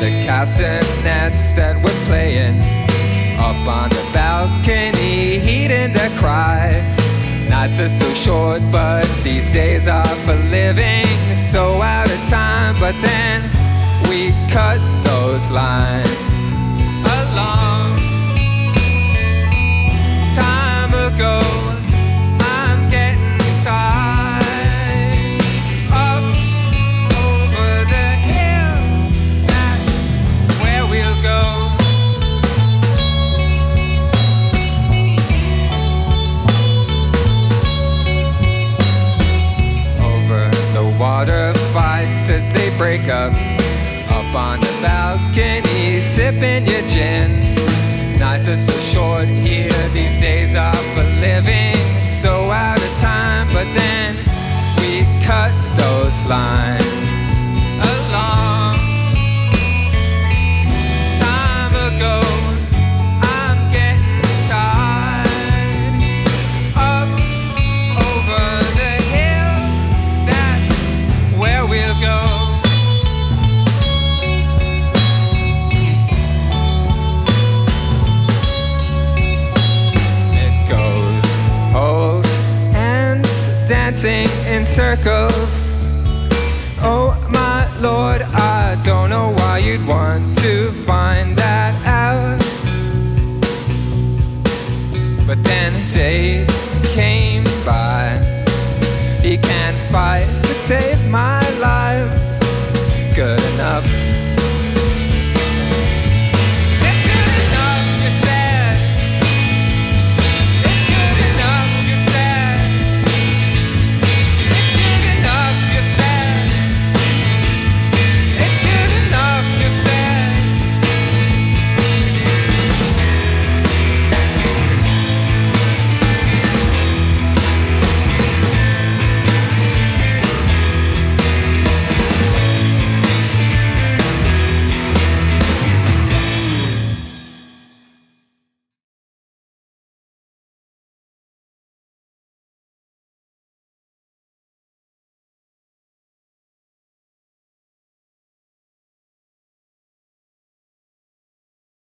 the castanets that were playing up on the balcony, heeding their cries. Nights are so short, but these days are for living. So out of time, but then we cut those lines a long time ago. I'm getting tired. Up over the hill, that's where we'll go. Over the water fights as they break up. Up on the balcony, sipping your gin. Nights are so short here, these days are for living. So out of time, but then we cut those lines a long time ago. I'm getting tired. Up over the hills, that's where we'll go. Dancing in circles,